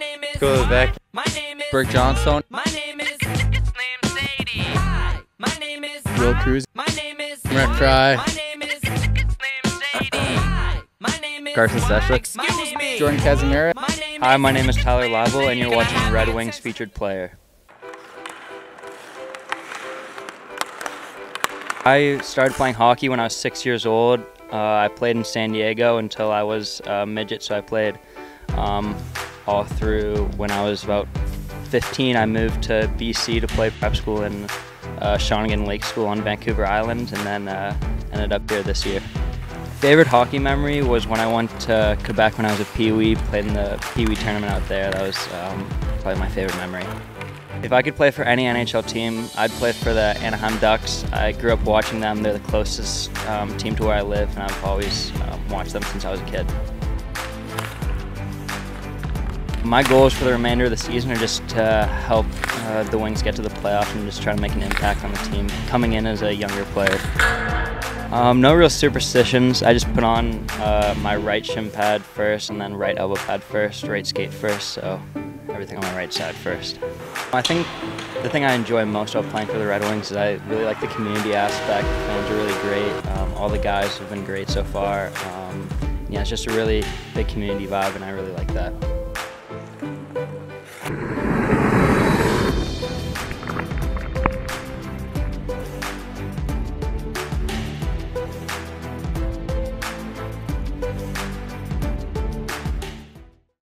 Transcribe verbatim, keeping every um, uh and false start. name is Quebec. My name is Burke Johnstone. My name is Sadie. Hi. My name is Will Cruz. My name is Brent Fry. My name is Sadie. My name is Carson Sessions. Excuse me. Jordan Casimira. Hi, my name is Tyler Leibl, and you're watching Red Wings Featured Player. I started playing hockey when I was six years old. Uh, I played in San Diego until I was a midget, so I played um, all through. When I was about fifteen, I moved to B C to play prep school in uh, Shawnigan Lake School on Vancouver Island, and then uh, ended up here this year. Favorite hockey memory was when I went to Quebec when I was a peewee, played in the peewee tournament out there. That was um, probably my favorite memory. If I could play for any N H L team, I'd play for the Anaheim Ducks. I grew up watching them. They're the closest um, team to where I live, and I've always um, watched them since I was a kid. My goals for the remainder of the season are just to help uh, the Wings get to the playoffs and just try to make an impact on the team, coming in as a younger player. Um, no real superstitions. I just put on uh, my right shin pad first, and then right elbow pad first, right skate first, so everything on my right side first. I think the thing I enjoy most about playing for the Red Wings is I really like the community aspect. The fans are really great. Um, all the guys have been great so far. Um, yeah, it's just a really big community vibe, and I really like that.